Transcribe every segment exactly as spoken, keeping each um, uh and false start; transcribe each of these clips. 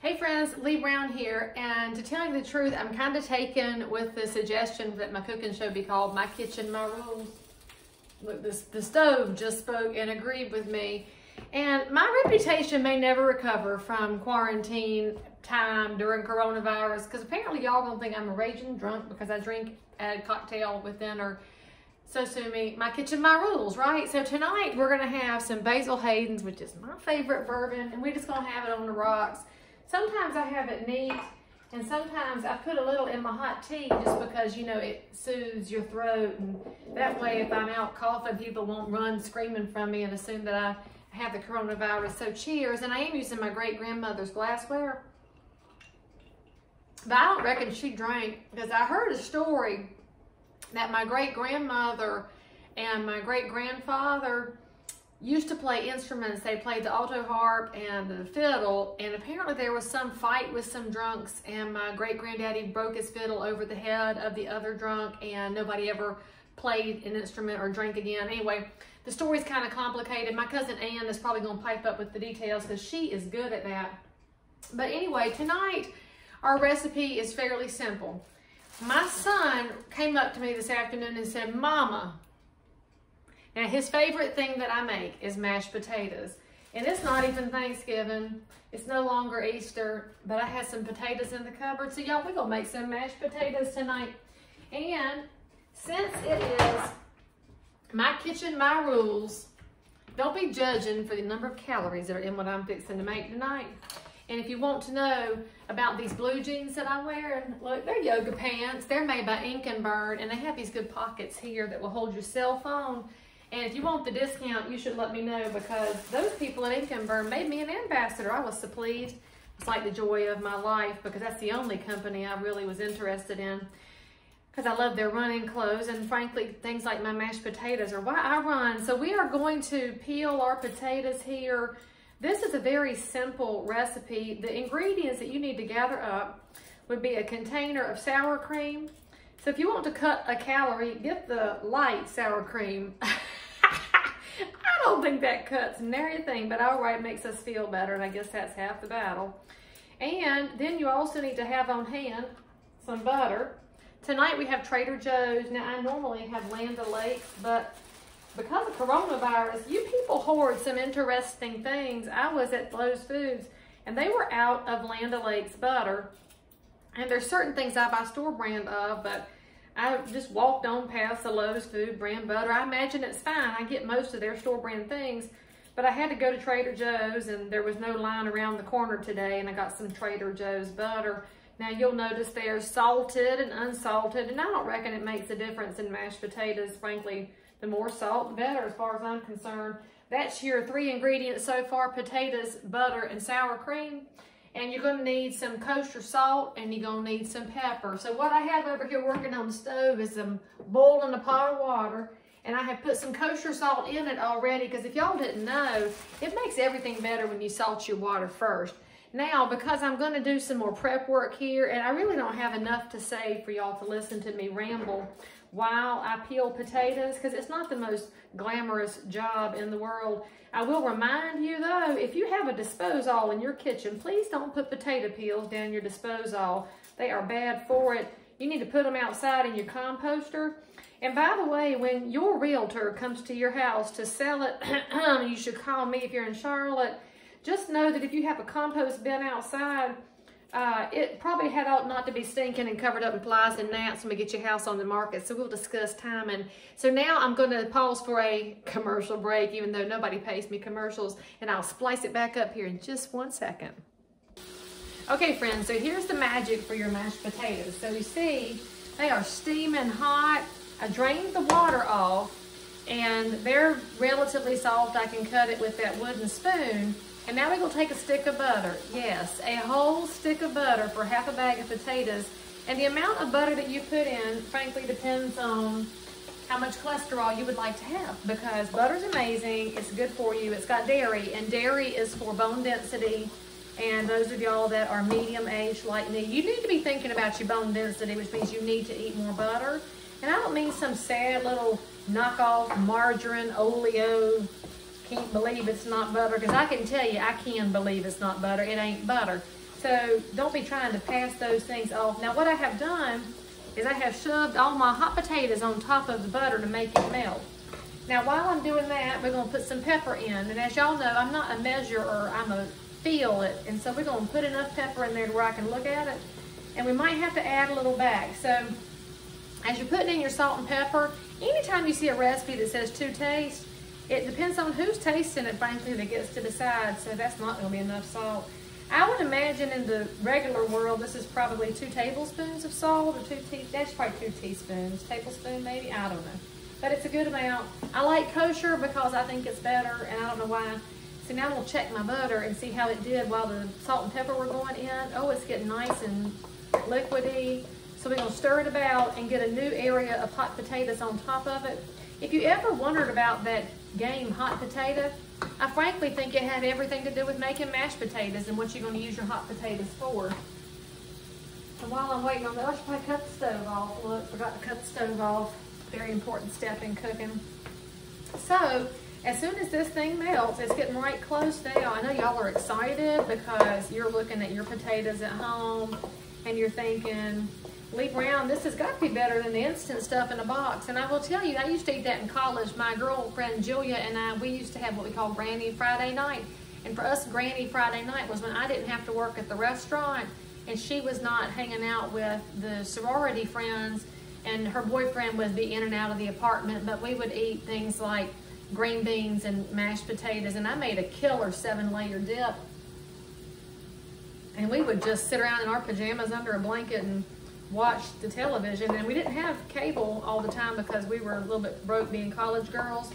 Hey friends, Leigh Brown here, and to tell you the truth, I'm kind of taken with the suggestion that my cooking show be called My Kitchen, My Rules. Look, this, the stove just spoke and agreed with me, and my reputation may never recover from quarantine time during coronavirus, because apparently y'all don't think I'm a raging drunk because I drink a cocktail with dinner. So sue me, My Kitchen, My Rules, right? So tonight we're going to have some Basil Hayden's, which is my favorite bourbon, and we're just going to have it on the rocks. Sometimes I have it neat, and sometimes I put a little in my hot tea just because, you know, it soothes your throat. And that way, if I'm out coughing, people won't run screaming from me and assume that I have the coronavirus. So cheers. And I am using my great-grandmother's glassware. But I don't reckon she drank, because I heard a story that my great-grandmother and my great-grandfather used to play instruments. They played the alto harp and the fiddle, and apparently there was some fight with some drunks, and my great-granddaddy broke his fiddle over the head of the other drunk, and nobody ever played an instrument or drank again. Anyway, the story's kind of complicated. My cousin Ann is probably going to pipe up with the details because she is good at that. But anyway, tonight our recipe is fairly simple. My son came up to me this afternoon and said, "Mama," now, his favorite thing that I make is mashed potatoes. And it's not even Thanksgiving. It's no longer Easter, but I had some potatoes in the cupboard. So y'all, we're gonna make some mashed potatoes tonight. And since it is my kitchen, my rules, don't be judging for the number of calories that are in what I'm fixing to make tonight. And if you want to know about these blue jeans that I wear, look, they're yoga pants. They're made by InknBurn, and they have these good pockets here that will hold your cell phone. And if you want the discount, you should let me know, because those people at InknBurn made me an ambassador. I was so pleased. It's like the joy of my life, because that's the only company I really was interested in, because I love their running clothes. And frankly, things like my mashed potatoes are why I run. So we are going to peel our potatoes here. This is a very simple recipe. The ingredients that you need to gather up would be a container of sour cream. So if you want to cut a calorie, get the light sour cream. I don't think that cuts nary thing, but all right, makes us feel better, and I guess that's half the battle. And then you also need to have on hand some butter. Tonight we have Trader Joe's. Now, I normally have Land O'Lakes, but because of coronavirus, you people hoard some interesting things. I was at Lowe's Foods, and they were out of Land O'Lakes butter. And there's certain things I buy store brand of, but I just walked on past the Lowe's Food brand butter. I imagine it's fine. I get most of their store brand things, but I had to go to Trader Joe's, and there was no line around the corner today, and I got some Trader Joe's butter. Now, you'll notice there's salted and unsalted, and I don't reckon it makes a difference in mashed potatoes. Frankly, the more salt, the better, as far as I'm concerned. That's your three ingredients so far: potatoes, butter, and sour cream. And you're gonna need some kosher salt, and you're gonna need some pepper. So what I have over here working on the stove is some boiling a pot of water, and I have put some kosher salt in it already, because if y'all didn't know, it makes everything better when you salt your water first. Now, because I'm gonna do some more prep work here, and I really don't have enough to say for y'all to listen to me ramble while I peel potatoes, because it's not the most glamorous job in the world. I will remind you, though, if you have a disposal in your kitchen, please don't put potato peels down your disposal. They are bad for it. You need to put them outside in your composter. And by the way, when your realtor comes to your house to sell it, you should call me if you're in Charlotte. Just know that if you have a compost bin outside, Uh, it probably had ought not to be stinking and covered up in flies and gnats when we get your house on the market. So we'll discuss timing. So now I'm going to pause for a commercial break, even though nobody pays me commercials, and I'll splice it back up here in just one second. Okay, friends, so here's the magic for your mashed potatoes. So you see, they are steaming hot. I drained the water off, and they're relatively soft. I can cut it with that wooden spoon. And now we're going to take a stick of butter. Yes, a whole stick of butter for half a bag of potatoes. And the amount of butter that you put in, frankly, depends on how much cholesterol you would like to have, because butter's amazing. It's good for you. It's got dairy, and dairy is for bone density. And those of y'all that are medium-aged like me, you need to be thinking about your bone density, which means you need to eat more butter. And I don't mean some sad little knockoff margarine, oleo, can't believe it's not butter, because I can tell you, I can believe it's not butter. It ain't butter. So don't be trying to pass those things off. Now what I have done is I have shoved all my hot potatoes on top of the butter to make it melt. Now while I'm doing that, we're gonna put some pepper in. And as y'all know, I'm not a measurer, I'm a feel it. And so we're gonna put enough pepper in there to where I can look at it. And we might have to add a little back. So as you're putting in your salt and pepper, anytime you see a recipe that says to taste, it depends on who's tasting it, frankly, that gets to decide. So that's not gonna be enough salt. I would imagine in the regular world, this is probably two tablespoons of salt, or two te that's probably two teaspoons, tablespoon maybe, I don't know. But it's a good amount. I like kosher because I think it's better, and I don't know why. So now I'm gonna check my butter and see how it did while the salt and pepper were going in. Oh, it's getting nice and liquidy. So we're gonna stir it about and get a new area of hot potatoes on top of it. If you ever wondered about that game hot potato, I frankly think it had everything to do with making mashed potatoes and what you're gonna use your hot potatoes for. And while I'm waiting on that, I should probably cut the stove off. Look, forgot to cut the stove off. Very important step in cooking. So, as soon as this thing melts, it's getting right close now. I know y'all are excited because you're looking at your potatoes at home and you're thinking, Leigh Brown, this has got to be better than the instant stuff in a box. And I will tell you, I used to eat that in college. My girlfriend Julia and I, we used to have what we call Granny Friday night. And for us, Granny Friday night was when I didn't have to work at the restaurant and she was not hanging out with the sorority friends and her boyfriend would be in and out of the apartment. But we would eat things like green beans and mashed potatoes. And I made a killer seven layer dip. And we would just sit around in our pajamas under a blanket and watch the television. And we didn't have cable all the time because we were a little bit broke being college girls.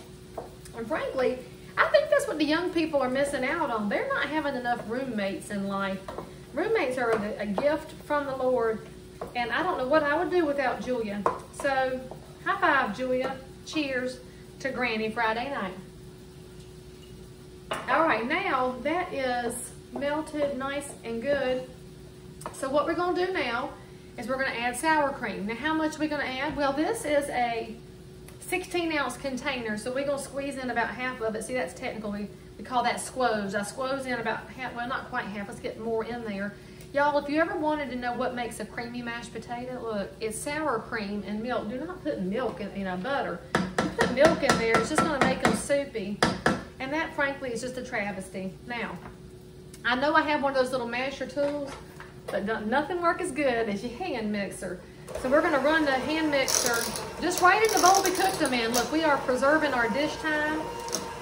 And frankly, I think that's what the young people are missing out on. They're not having enough roommates in life. Roommates are a gift from the Lord. And I don't know what I would do without Julia. So high five, Julia. Cheers to Granny Friday night. All right, now that is melted nice and good. So what we're gonna do now is we're gonna add sour cream. Now how much are we gonna add? Well, this is a sixteen ounce container, so we're gonna squeeze in about half of it. See, that's technically, we call that squoze. I squoze in about half, well, not quite half, let's get more in there. Y'all, if you ever wanted to know what makes a creamy mashed potato, look, it's sour cream and milk. Do not put milk in, you know, butter. You put milk in there, it's just gonna make them soupy. And that, frankly, is just a travesty. Now, I know I have one of those little masher tools, but nothing works as good as your hand mixer. So we're gonna run the hand mixer just right in the bowl we cooked them in. Look, we are preserving our dish time,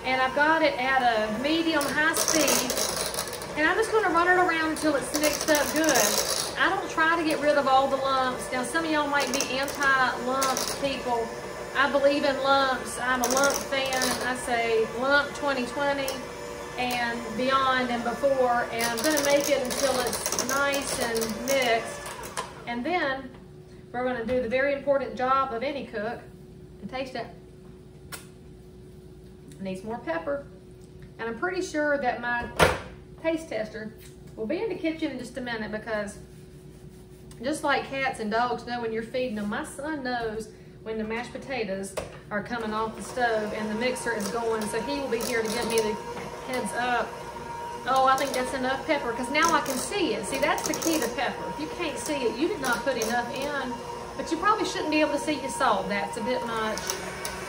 and I've got it at a medium high speed, and I'm just gonna run it around until it's mixed up good. I don't try to get rid of all the lumps. Now, some of y'all might be anti-lump people. I believe in lumps. I'm a lump fan. I say lump twenty twenty. And beyond and before, and I'm gonna make it until it's nice and mixed. And then we're gonna do the very important job of any cook and taste it. It needs more pepper. And I'm pretty sure that my taste tester will be in the kitchen in just a minute, because just like cats and dogs know when you're feeding them, my son knows when the mashed potatoes are coming off the stove and the mixer is going, so he will be here to give me the heads up. Oh, I think that's enough pepper, because now I can see it. See, that's the key to pepper. If you can't see it, you did not put enough in, but you probably shouldn't be able to see your salt. That's a bit much.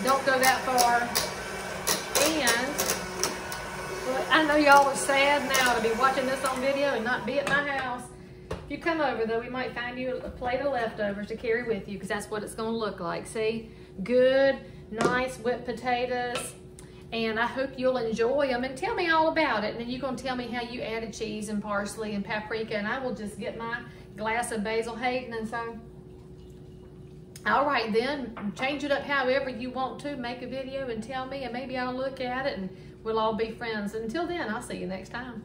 Don't go that far. And I know y'all are sad now to be watching this on video and not be at my house. If you come over, though, we might find you a plate of leftovers to carry with you, because that's what it's going to look like. See? Good, nice whipped potatoes. And I hope you'll enjoy them, and tell me all about it. And then you're gonna tell me how you added cheese and parsley and paprika, and I will just get my glass of Basil Hayden. And so, all right then, change it up however you want to, make a video and tell me, and maybe I'll look at it and we'll all be friends. Until then, I'll see you next time.